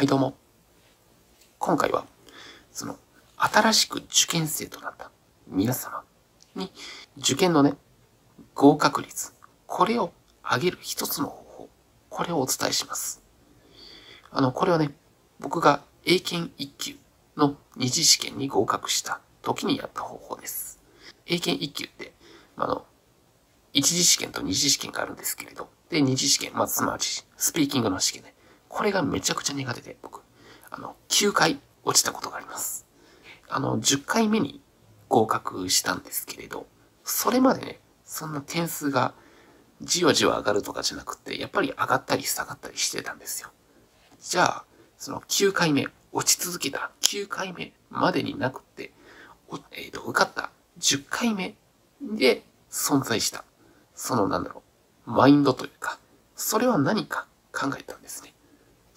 はいどうも。今回は、新しく受験生となった皆様に、受験のね、合格率、これを上げる一つの方法、これをお伝えします。これはね、僕が英検1級の二次試験に合格した時にやった方法です。英検1級って、一次試験と二次試験があるんですけれど、で、二次試験、すなわち、スピーキングの試験ね。これがめちゃくちゃ苦手で、僕、9回落ちたことがあります。10回目に合格したんですけれど、それまでね、そんな点数がじわじわ上がるとかじゃなくて、やっぱり上がったり下がったりしてたんですよ。じゃあ、9回目、落ち続けた9回目までになくて、受かった10回目で存在した、マインドというか、それは何か考えたんですね。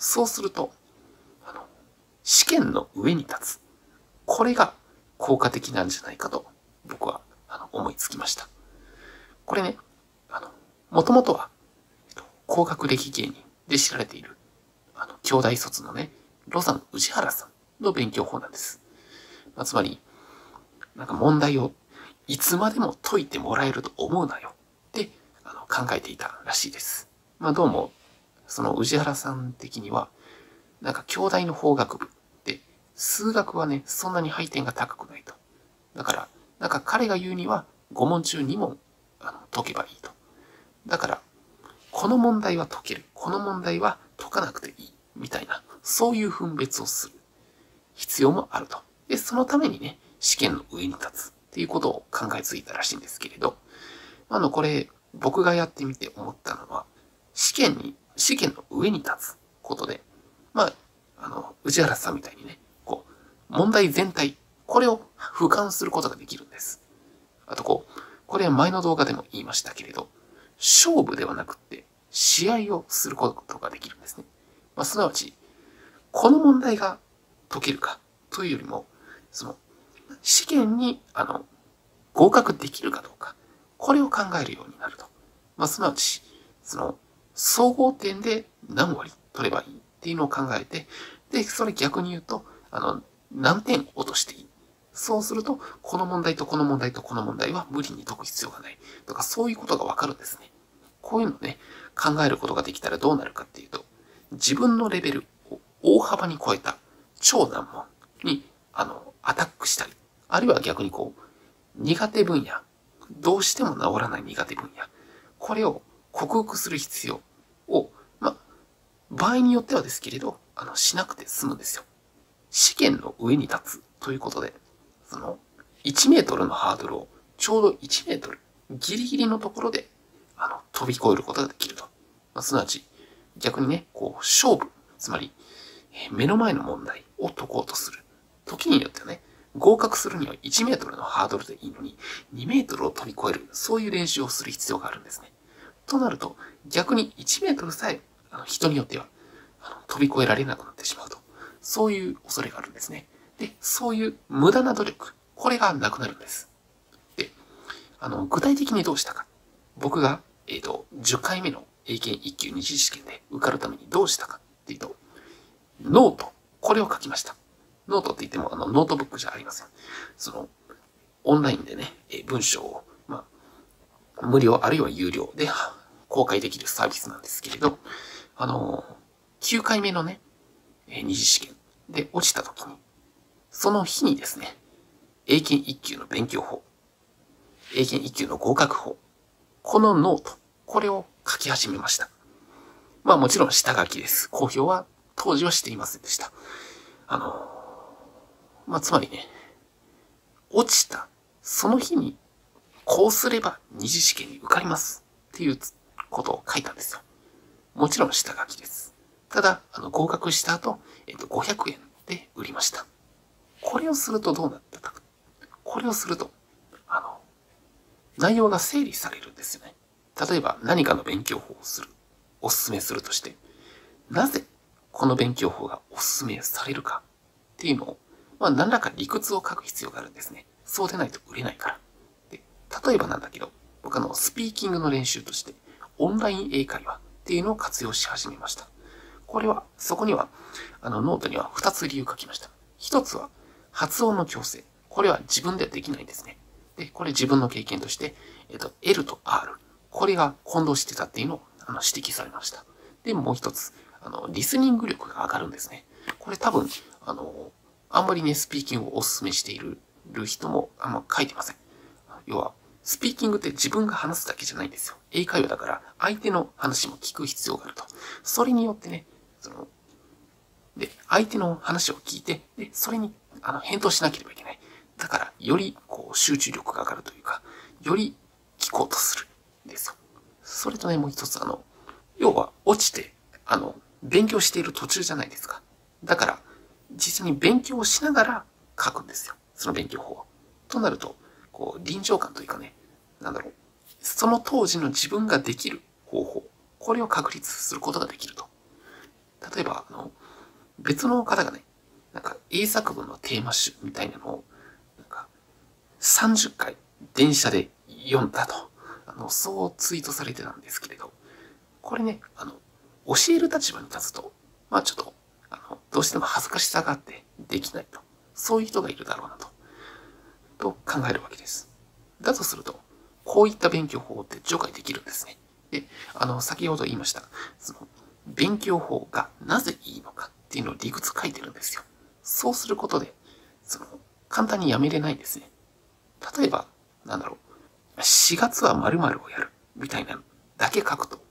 そうすると、試験の上に立つ。これが効果的なんじゃないかと、僕は思いつきました。これね、もともとは、高学歴芸人で知られている、京大卒のね、ロザン宇治原さんの勉強法なんです。つまり、問題をいつまでも解いてもらえると思うなよって考えていたらしいです。どうも、宇治原さん的には、京大の法学部って、数学はね、そんなに配点が高くないと。だから、彼が言うには、5問中2問、解けばいいと。だから、この問題は解ける。この問題は解かなくていい。みたいな、そういう分別をする必要もあると。で、そのためにね、試験の上に立つっていうことを考えついたらしいんですけれど、これ、僕がやってみて思ったのは、試験の上に立つことで、宇治原さんみたいにね、問題全体、これを俯瞰することができるんです。あとこれは前の動画でも言いましたけれど、勝負ではなくって、試合をすることができるんですね。すなわち、この問題が解けるかというよりも、試験に、合格できるかどうか、これを考えるようになると。すなわち、総合点で何割取ればいいっていうのを考えて、で、それ逆に言うと、何点落としていい。そうすると、この問題とこの問題とこの問題は無理に解く必要がない。とか、そういうことがわかるんですね。こういうのをね、考えることができたらどうなるかっていうと、自分のレベルを大幅に超えた超難問に、アタックしたり、あるいは逆に苦手分野、どうしても治らない苦手分野、これを克服する必要を、場合によってはですけれど、しなくて済むんですよ。試験の上に立つということで、1メートルのハードルをちょうど1メートル、ギリギリのところで、飛び越えることができると。すなわち、逆にね、勝負、つまり、目の前の問題を解こうとする。時によってはね、合格するには1メートルのハードルでいいのに、2メートルを飛び越える、そういう練習をする必要があるんですね。となると、逆に1メートルさえ、人によっては、飛び越えられなくなってしまうと。そういう恐れがあるんですね。で、そういう無駄な努力、これがなくなるんです。で、具体的にどうしたか。僕が、10回目の英検1級2次試験で受かるためにどうしたかっていうと、ノート。これを書きました。ノートって言っても、ノートブックじゃありません。オンラインでね、文章を、無料あるいは有料で公開できるサービスなんですけれど、9回目のね、二次試験で落ちた時に、その日にですね、英検1級の勉強法、英検1級の合格法、このノート、これを書き始めました。もちろん下書きです。公表は当時はしていませんでした。つまりね、落ちた、その日に、こうすれば二次試験に受かります。っていうことを書いたんですよ。もちろん下書きです。ただ、合格した後、500円で売りました。これをするとどうなったか。これをすると、内容が整理されるんですよね。例えば何かの勉強法をおすすめするとして、なぜこの勉強法がおすすめされるかっていうのを、何らか理屈を書く必要があるんですね。そうでないと売れないから。で、例えばなんだけど、僕スピーキングの練習として、オンライン英会話っていうのを活用し始めました。これは、そこには、ノートには2つ理由書きました。1つは、発音の矯正。これは自分ではできないんですね。で、これ自分の経験として、L と R。これが混同してたっていうのを指摘されました。で、もう一つ、リスニング力が上がるんですね。これ多分、あんまりね、スピーキングをお勧めしている人もあんま書いてません。要は、スピーキングって自分が話すだけじゃないんですよ。英会話だから、相手の話も聞く必要があると。それによってね、で、相手の話を聞いて、で、それに、返答しなければいけない。だから、より、集中力が上がるというか、より聞こうとする。ですよ。それとね、もう一つ、要は、落ちて、勉強している途中じゃないですか。だから、実際に勉強をしながら書くんですよ。その勉強法を。となると、臨場感というかね、その当時の自分ができる方法、これを確立することができると。例えば、別の方がね、英作文のテーマ集みたいなのを、30回電車で読んだと、そうツイートされてたんですけれど、これね、教える立場に立つと、ちょっと、どうしても恥ずかしさがあってできないと。そういう人がいるだろうなと。と考えるわけです。だとすると、こういった勉強法って除外できるんですね。で、先ほど言いました、その勉強法がなぜいいのかっていうのを理屈書いてるんですよ。そうすることで、簡単にやめれないんですね。例えば、4月は〇〇をやるみたいなだけ書くと、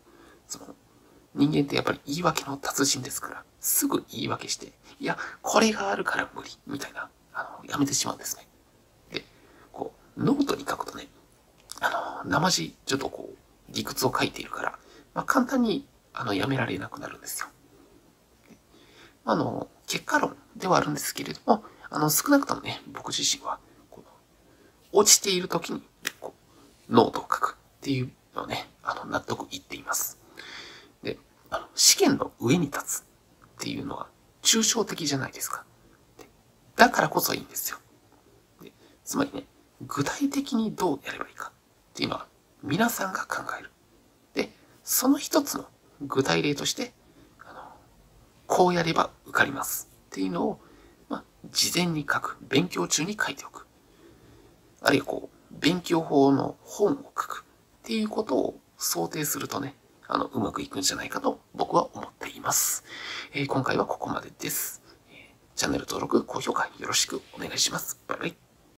人間ってやっぱり言い訳の達人ですから、すぐ言い訳して、いや、これがあるから無理、みたいな、やめてしまうんですね。ノートに書くとね、生地、ちょっと理屈を書いているから、簡単に、やめられなくなるんですよ。結果論ではあるんですけれども、少なくともね、僕自身は、落ちている時に、ノートを書くっていうのをね、納得いっています。で、試験の上に立つっていうのは、抽象的じゃないですか。だからこそいいんですよ。で、つまりね、具体的にどうやればいいかっていうのは皆さんが考える。で、その一つの具体例として、こうやれば受かりますっていうのを、事前に書く。勉強中に書いておく。あるいは勉強法の本を書くっていうことを想定するとね、うまくいくんじゃないかと僕は思っています。今回はここまでです。チャンネル登録、高評価よろしくお願いします。バイバイ。